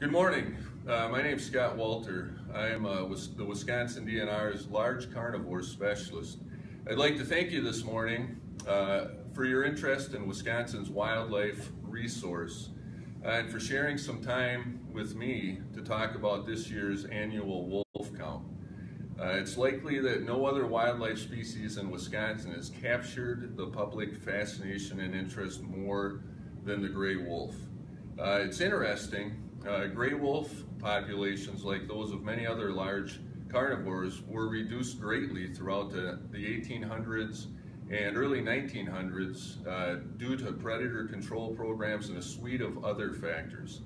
Good morning. My name is Scott Walter. I am the Wisconsin DNR's large carnivore specialist. I'd like to thank you this morning for your interest in Wisconsin's wildlife resource and for sharing some time with me to talk about this year's annual wolf count. It's likely that no other wildlife species in Wisconsin has captured the public fascination and interest more than the gray wolf. It's interesting. Gray wolf populations, like those of many other large carnivores, were reduced greatly throughout the 1800s and early 1900s due to predator control programs and a suite of other factors,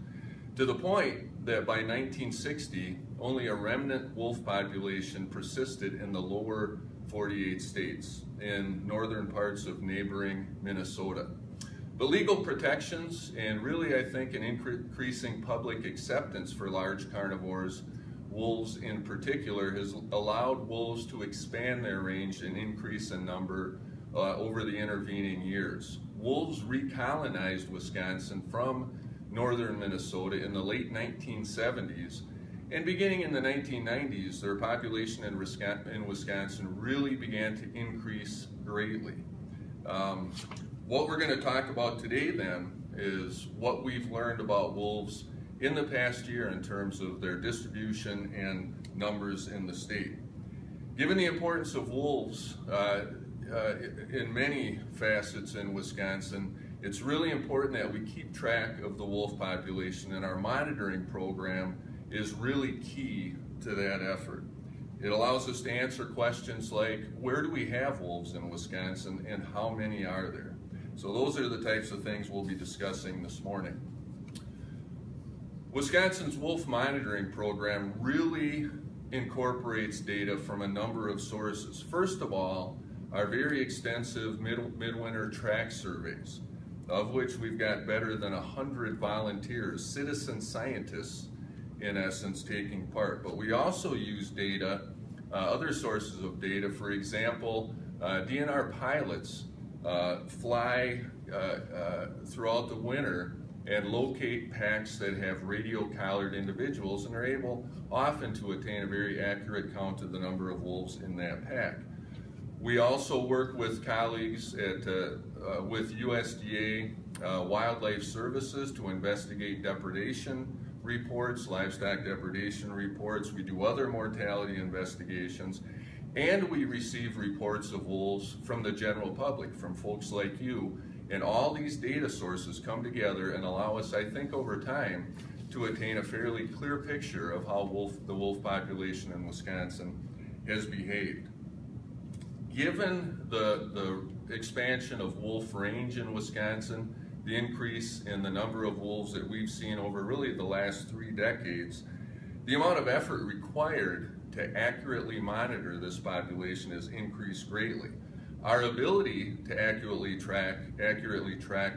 to the point that by 1960, only a remnant wolf population persisted in the lower 48 states and northern parts of neighboring Minnesota. But legal protections and really, I think, an increasing public acceptance for large carnivores, wolves in particular, has allowed wolves to expand their range and increase in number over the intervening years. Wolves recolonized Wisconsin from northern Minnesota in the late 1970s, and beginning in the 1990s, their population in Wisconsin really began to increase greatly. What we're going to talk about today then is what we've learned about wolves in the past year in terms of their distribution and numbers in the state. Given the importance of wolves in many facets in Wisconsin, it's really important that we keep track of the wolf population, and our monitoring program is really key to that effort. It allows us to answer questions like, where do we have wolves in Wisconsin and how many are there? So those are the types of things we'll be discussing this morning. Wisconsin's wolf monitoring program really incorporates data from a number of sources. First of all, our very extensive midwinter track surveys, of which we've got better than 100 volunteers, citizen scientists in essence, taking part. But we also use data, other sources of data, for example, DNR pilots fly throughout the winter and locate packs that have radio-collared individuals, and are able often to attain a very accurate count of the number of wolves in that pack. We also work with colleagues with USDA Wildlife Services to investigate depredation reports, livestock depredation reports. We do other mortality investigations. And we receive reports of wolves from the general public, from folks like you. And all these data sources come together and allow us, I think, over time, to attain a fairly clear picture of how the wolf population in Wisconsin has behaved. Given the expansion of wolf range in Wisconsin, the increase in the number of wolves that we've seen over really the last 3 decades, the amount of effort required to accurately monitor this population has increased greatly. Our ability to accurately track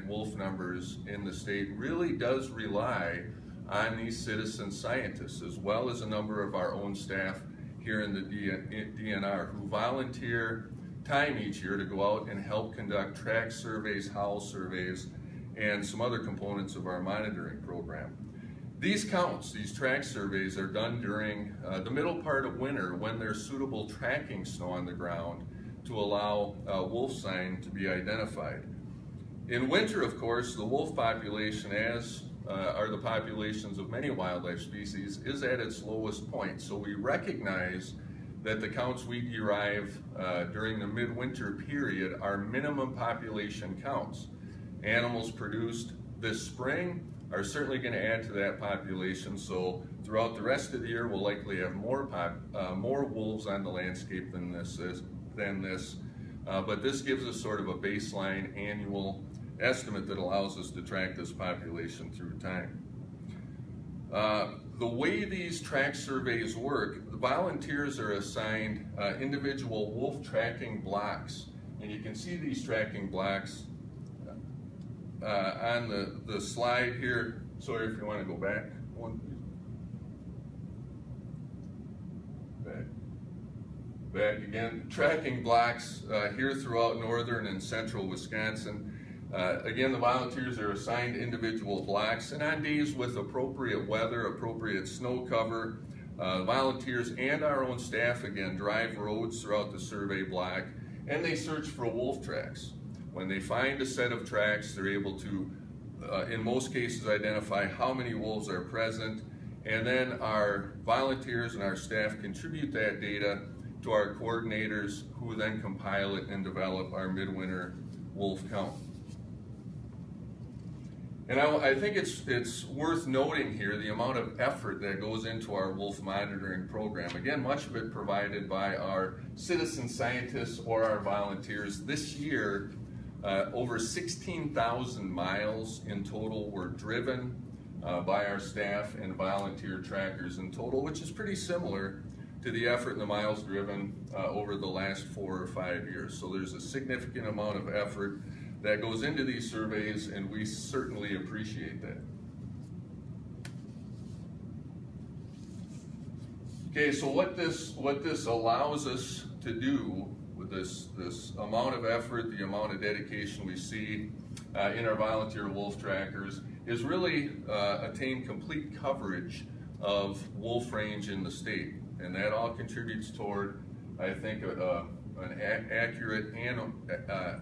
wolf numbers in the state really does rely on these citizen scientists, as well as a number of our own staff here in the DNR, who volunteer time each year to go out and help conduct track surveys, howl surveys, and some other components of our monitoring program. These counts, these track surveys, are done during the middle part of winter, when there's suitable tracking snow on the ground to allow wolf sign to be identified. In winter, of course, the wolf population, as are the populations of many wildlife species, is at its lowest point. So we recognize that the counts we derive during the midwinter period are minimum population counts. Animals produced this spring are certainly going to add to that population, so throughout the rest of the year we'll likely have more wolves on the landscape than this, but this gives us sort of a baseline annual estimate that allows us to track this population through time. The way these track surveys work, the volunteers are assigned individual wolf tracking blocks, and you can see these tracking blocks on the slide here. Sorry, if you want to go back one, back again. Tracking blocks here throughout northern and central Wisconsin. Again, the volunteers are assigned individual blocks, and on days with appropriate weather, appropriate snow cover, volunteers and our own staff again drive roads throughout the survey block, and they search for wolf tracks. When they find a set of tracks, they're able to, in most cases, identify how many wolves are present, and then our volunteers and our staff contribute that data to our coordinators, who then compile it and develop our midwinter wolf count. And I think it's worth noting here the amount of effort that goes into our wolf monitoring program. Again, much of it provided by our citizen scientists or our volunteers. This year, over 16,000 miles in total were driven by our staff and volunteer trackers in total, which is pretty similar to the effort and the miles driven over the last 4 or 5 years. So there's a significant amount of effort that goes into these surveys, and we certainly appreciate that. Okay, so what this allows us to do with this amount of effort, the amount of dedication we see in our volunteer wolf trackers, is really attain complete coverage of wolf range in the state, and that all contributes toward, I think, an accurate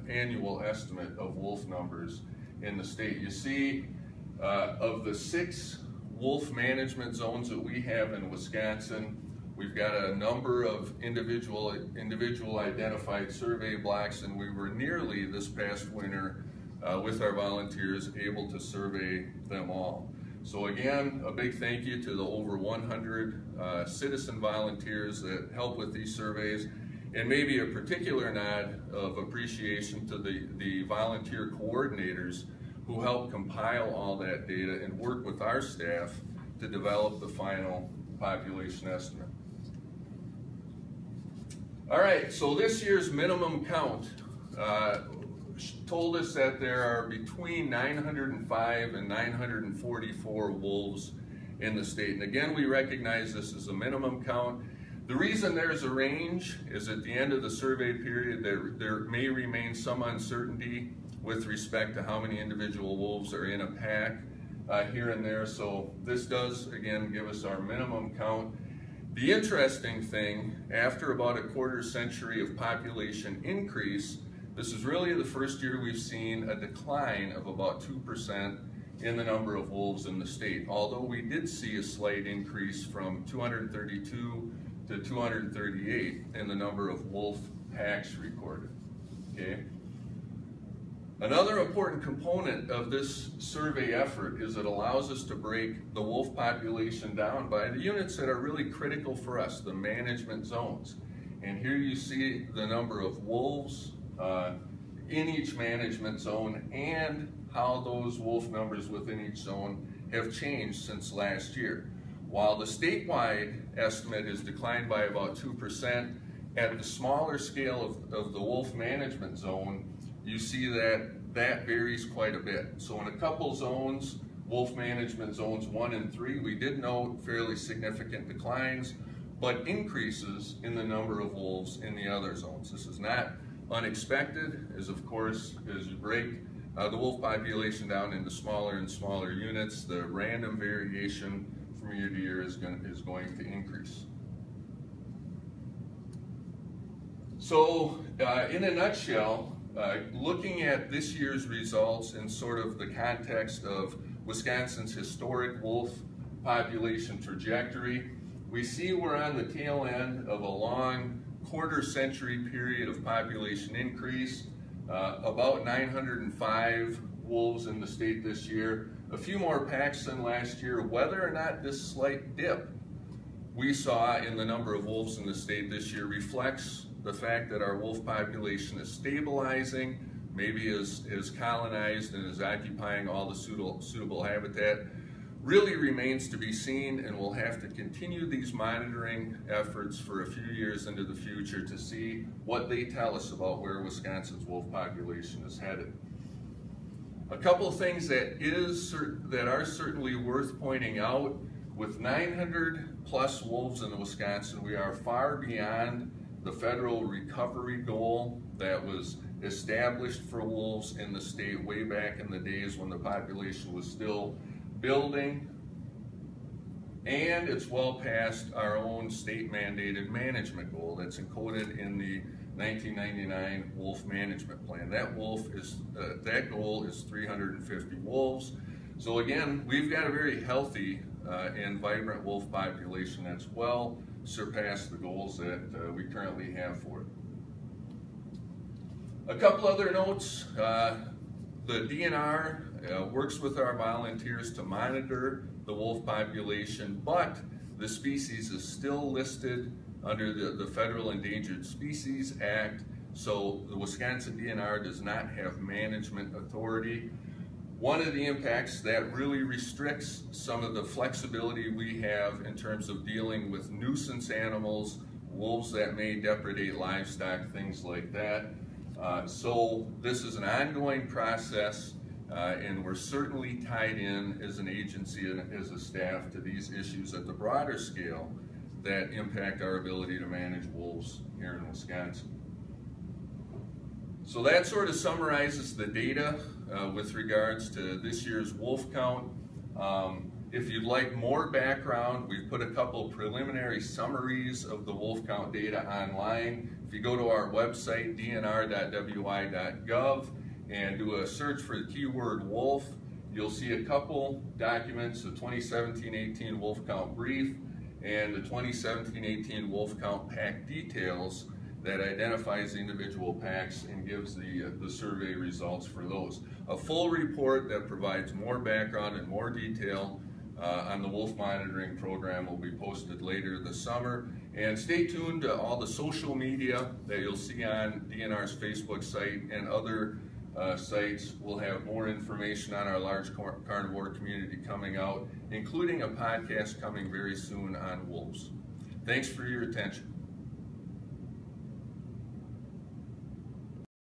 annual estimate of wolf numbers in the state. You see, of the 6 wolf management zones that we have in Wisconsin, we've got a number of individual identified survey blocks, and we were nearly this past winter with our volunteers able to survey them all. So again, a big thank you to the over 100 citizen volunteers that help with these surveys. And maybe a particular nod of appreciation to the volunteer coordinators who help compile all that data and work with our staff to develop the final population estimate. All right, so this year's minimum count told us that there are between 905 and 944 wolves in the state. And again, we recognize this as a minimum count. The reason there's a range is at the end of the survey period there may remain some uncertainty with respect to how many individual wolves are in a pack here and there. So this does, again, give us our minimum count. The interesting thing, after about a quarter century of population increase, this is really the first year we've seen a decline of about 2% in the number of wolves in the state, although we did see a slight increase from 232 to 238 in the number of wolf packs recorded. Okay. Another important component of this survey effort is it allows us to break the wolf population down by the units that are really critical for us, the management zones. And here you see the number of wolves in each management zone and how those wolf numbers within each zone have changed since last year. While the statewide estimate has declined by about 2%, at the smaller scale of the wolf management zone, you see that varies quite a bit. So in a couple zones, wolf management zones 1 and 3, we did note fairly significant declines, but increases in the number of wolves in the other zones. This is not unexpected, as of course, as you break the wolf population down into smaller and smaller units, the random variation from year to year is going to increase. So in a nutshell, looking at this year's results in sort of the context of Wisconsin's historic wolf population trajectory, we see we're on the tail end of a long quarter century period of population increase, about 905 wolves in the state this year, a few more packs than last year. Whether or not this slight dip we saw in the number of wolves in the state this year reflects the fact that our wolf population is stabilizing, maybe is colonized and is occupying all the suitable habitat, really remains to be seen, and we'll have to continue these monitoring efforts for a few years into the future to see what they tell us about where Wisconsin's wolf population is headed. A couple of things that are certainly worth pointing out: with 900 plus wolves in Wisconsin, we are far beyond the federal recovery goal that was established for wolves in the state way back in the days when the population was still building, and it's well past our own state-mandated management goal that's encoded in the 1999 Wolf Management Plan. That goal is 350 wolves. So again, we've got a very healthy and vibrant wolf population that's well surpassed the goals that we currently have for it. A couple other notes. The DNR works with our volunteers to monitor the wolf population, but the species is still listed under the Federal Endangered Species Act, so the Wisconsin DNR does not have management authority. One of the impacts that really restricts some of the flexibility we have in terms of dealing with nuisance animals, wolves that may depredate livestock, things like that. So this is an ongoing process, and we're certainly tied in as an agency and as a staff to these issues at the broader scale that impact our ability to manage wolves here in Wisconsin. So that sort of summarizes the data with regards to this year's wolf count. If you'd like more background, we've put a couple preliminary summaries of the wolf count data online. If you go to our website, dnr.wi.gov, and do a search for the keyword wolf, you'll see a couple documents, the 2017-18 wolf count brief and the 2017-18 wolf count pack details that identifies the individual packs and gives the survey results for those. A full report that provides more background and more detail on the wolf monitoring program will be posted later this summer. And stay tuned to all the social media that you'll see on DNR's Facebook site and other sites. We'll have more information on our large carnivore community coming out, including a podcast coming very soon on wolves. Thanks for your attention.